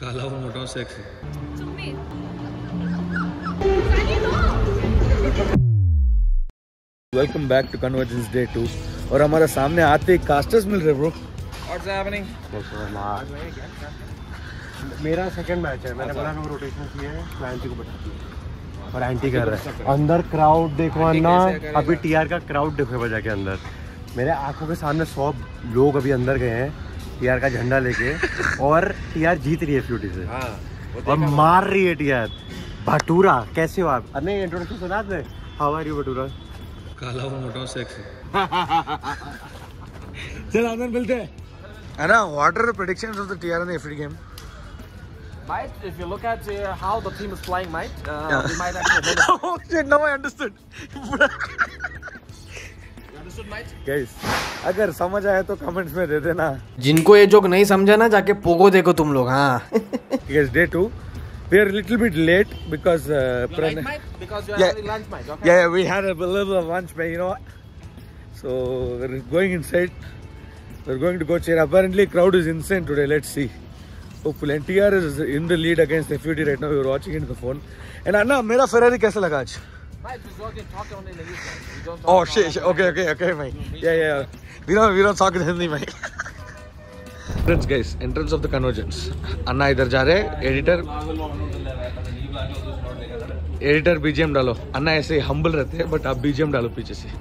काला और मोटा sexy. Welcome back to convergence day 2 और हमारे सामने आते ही कास्टर्स मिल रहे ब्रो। What's happening? मेरा सेकंड मैच है, मैंने बोला मैं रोटेशन किया है, क्लाइंट को बता दिया और एंटी कर रहा है। अंदर क्राउड देखो ना, अभी टीआर का क्राउड देखो बजा के अंदर, मेरे आंखों के सामने 100 लोग अभी अंदर गए हैं टीआर का झंडा लेके और टीआर जीत रही है फ्यूटी से। हाँ, और मार रही है टीआर। भटूरा कैसे हो आप? अरे इंट्रोडक्शन सुना दे, हाउ आर यू भटूरा? काला और मोटा सेक्सी। चल अंदर मिलते हैं ना। What are the predictions of the TR in the FD game? Might, if you look at how the team is playing, might we might actually win. Oh shit! Now I understood. You understood, might? Guys, अगर समझ आया तो comments में दे देना। जिनको ये joke नहीं समझा ना, जाके पोगो देखो तुम लोग। हाँ। Guys, day 2, we are a little bit late because. Lunch, might? Because you are having lunch, might? Okay. Yeah, we had a little of lunch, but you know what? So we're going inside. We're going to go cheer. Apparently, crowd is insane today. Let's see. Oh, pulntr is in the lead against FVD right now. We were watching it on the phone. And Anna, मेरा Ferrari कैसा लगा आज? Mate, we don't talk only in English. We don't talk. Oh shit! Okay, mate. Yeah. We don't talk in Hindi, mate. Friends, guys, entrance of the Convergence. Anna इधर जा रहे हैं. Editor BGM डालो. Anna ऐसे humble रहते हैं, but आप BGM डालो पीछे से.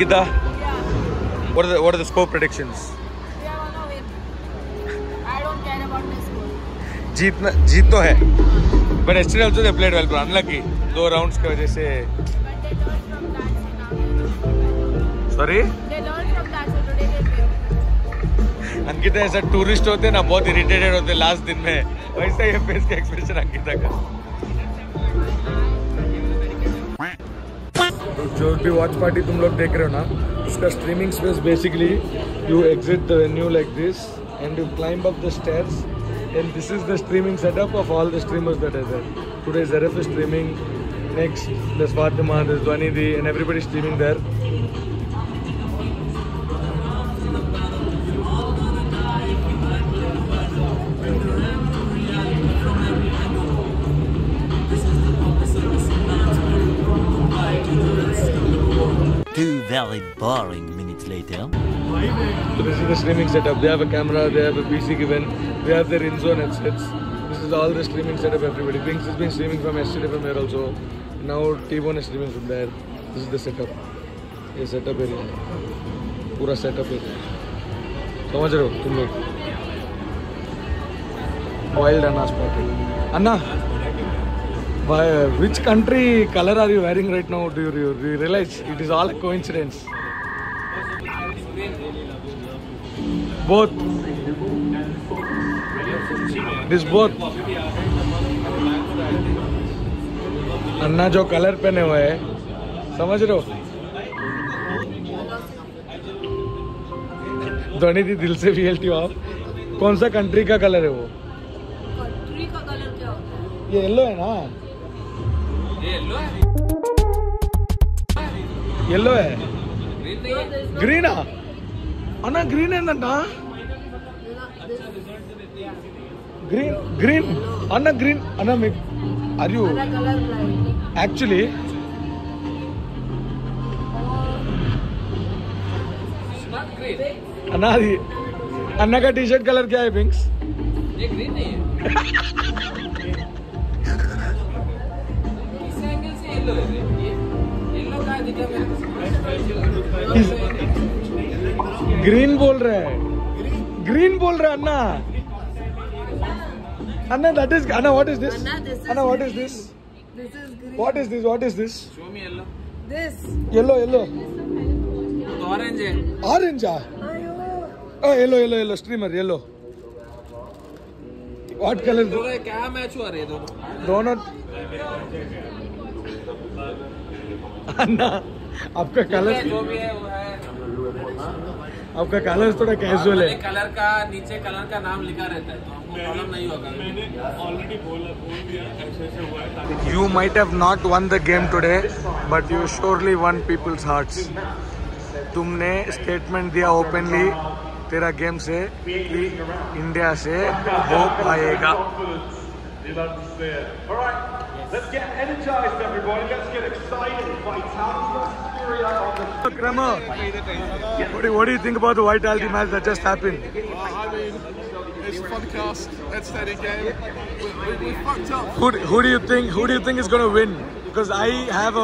Gita, what are the score predictions? We are gonna win. I don't care about my score. जीत तो है, but yesterday also they played well, but unlucky. दो rounds की वजह से. But they learned from that, so now. Sorry? They learned from that, so today they win. Ankita ऐसा tourist होते ना, बहुत irritated होते last दिन में. वैसा ये face का expression अंकिता का. जो भी वॉच पार्टी तुम लोग देख रहे हो ना, उसका streaming space basically you exit the venue like this and you climb up the stairs and this is the streaming setup of all the streamers that are there. Today Zaref is streaming, next there's Fatima, there's Dwanidhi and everybody is streaming there. Very boring minutes later. This is the streaming setup. They have a camera, they have a PC given, they have their in-zone headsets. This is all the streaming setup everybody. Things has been streaming from yesterday from here also. Now T-bone is streaming from there. This is the setup. ये setup area है, पूरा setup area. समझ रहे हो तुम लोग? Wild and spotty. Anna, by which country color are you wearing right now? Do you realize it is all a coincidence? Both. It is both. अन्ना जो colour पहने हुए हैं, समझ रहे हो? ध्वनिधि दिल से रियलिटी आप. कौन सा कंट्री का कलर है वो? कंट्री का कलर क्या होता है? ये येलो है ना? येलो है, ग्रीन है, अन्ना ग्रीन है ना? Green Anna are you actually? Anna Anna का टी शर्ट कलर क्या है? पिंक्स? ये ग्रीन नहीं है। ग्रीन बोल रहे हैं Anna. What is this? Show me yellow. This yellow तो ऑरेंज है. Oh yellow streamer yellow. What colour? क्या मैच हुआ रे दोनों? अन्ना आपका कलर जो भी है वो है. आपका कलर थोड़ा कैजुअल है. कलर का नीचे कलर का नाम लिखा रहता है तो You might have not won the game today, but you surely won people's hearts. तुमने statement दिया openly तेरा game से कि India से hope आएगा. Let's get energized, everybody. Let's get excited. Vitality. Kramer, what do you think about the Vitality match that just happened? I mean, it's a podcast, aesthetic game. We fucked up. Who do you think is gonna win? Because I have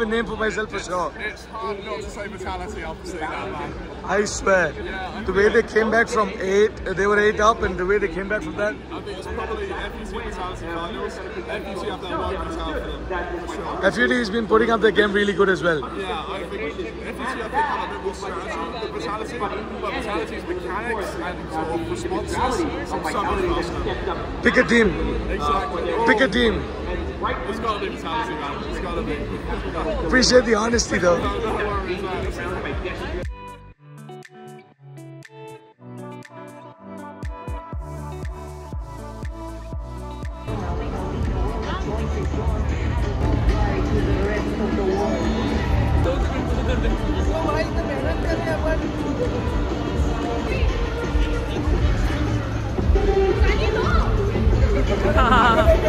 a name for myself for sure. It's hard not to say Vitality after seeing that, man. I swear. Yeah, I mean, the way they came back from 8, they were 8 up, and the way they came back from that. I think it's probably FVD Vitality finals. FVD have that one Vitality for sure. FVD has been putting up their game really good as well. Yeah, I think FVD have had a bit more strategy, but Vitality's mechanics and sort of responses are so faster. Pick a team. Exactly. Pick a team. It's got to be Vitality, man. It's got to be. Appreciate the honesty, though.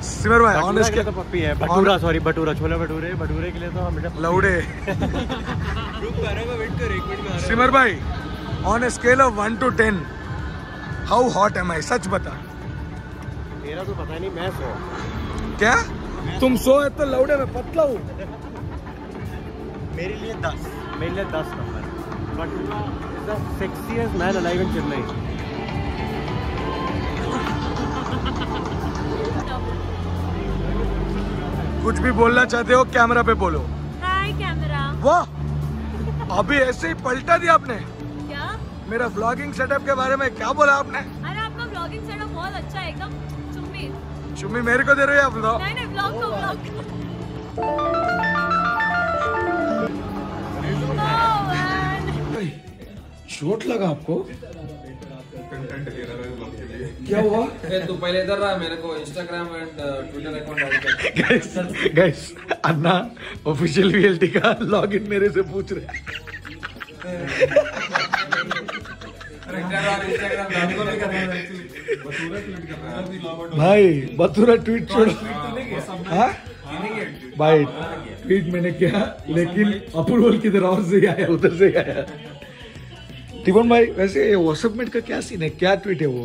सिमर भाई honest के तो puppy है Bhatura sorry bhatura छोला भटूरे के लिए तो हम लौड़े रुक करेगा वेट कर एक मिनट में सिमर भाई on a scale of 1 to 10 how hot am I सच बता तेरा तो पता नहीं मैं 100 क्या तुम 100 है तो लौड़े मैं पतला हूं मेरे लिए 10 number Bhatura is the sexiest man alive in Chennai कुछ भी बोलना चाहते हो कैमरा पे बोलो हाय कैमरा वाह अभी ऐसे ही पलटा दिया आपने क्या मेरा व्लॉगिंग सेटअप के बारे में क्या बोला आपने अरे आपका व्लॉगिंग सेटअप बहुत अच्छा है एकदम चुम्मी मेरे को दे रहे हो आप व्लॉग नहीं व्लॉग तो व्लॉग चोट लगा आपको क्या हुआ? तू पहले इधर रहा मेरे को Instagram and Twitter account guys Anna official VLT का लॉगिन मेरे से पूछ रहा है भाई बतूरा ट्वीट छोड़ो भाई ट्वीट मैंने किया लेकिन अप्रूवल किधर और से आया उधर से आया टिबन भाई वैसे ये व्हाट्सएप मेट का क्या सीन है क्या ट्वीट है वो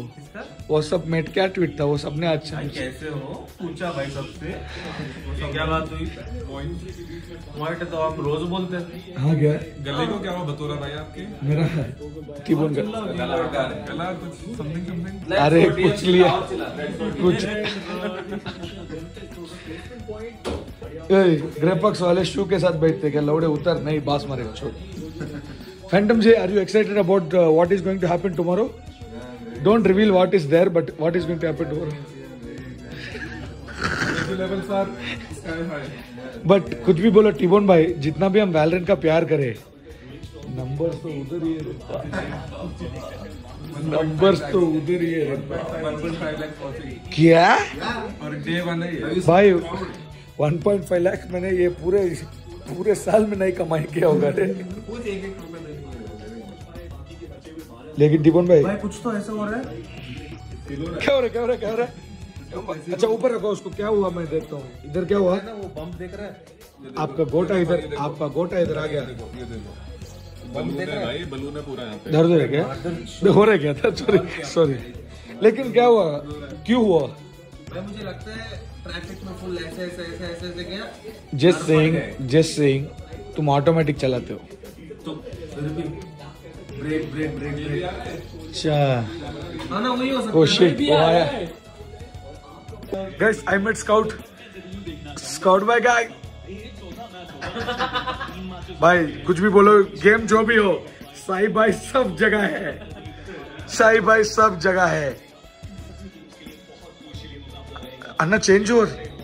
व्हाट्सएप मेट क्या ट्वीट था वो सबने अच्छा कैसे हो पूछा भाई सबसे तो क्या बात हुई पॉइंट तो आप रोज बोलते हैं हाँ क्या गले को क्या हुआ बतूरा भाई आपके मेरा टिबन गला कुछ समथिंग अरे कुछ लिया कुछ ग्रेपक्स वाले शू के साथ बैठते क्या लौड़े उतर नहीं बांस मारेगा छोड़ Phantom J, are you excited about what is going to happen tomorrow? Don't reveal what is there, but what is going to happen tomorrow? Levels are high. But कुछ भी बोलो T-bone भाई, जितना भी हम Valorant का प्यार करें, numbers तो उधर ही है। क्या? और day one है। भाई, 1.5 लाख मैंने ये पूरे साल में नहीं कमाई किया होगा लेकिन दीपन भाई कुछ तो ऐसा हो रहा है क्या हो रहा है अच्छा ऊपर रखो उसको क्या हुआ मैं देखता हूँ इधर क्या हुआ वो बम देख रहा है आपका गोटा इधर आ गया बलून है पूरा दर्द है क्या हो रहा क्या था सॉरी लेकिन क्या हुआ क्यों हुआ मुझे लगता है ट्रैफिक में फुल ऐसे गया जस्ट सेइंग तुम ऑटोमेटिक चलाते हो तो ब्रेक अच्छा ना वही हो सकता है Guys, I met Scout. Scout भाई का भाई कुछ भी बोलो, गेम जो भी हो, साई भाई सब जगह है, साई भाई सब जगह है अन्ना। चेंज हो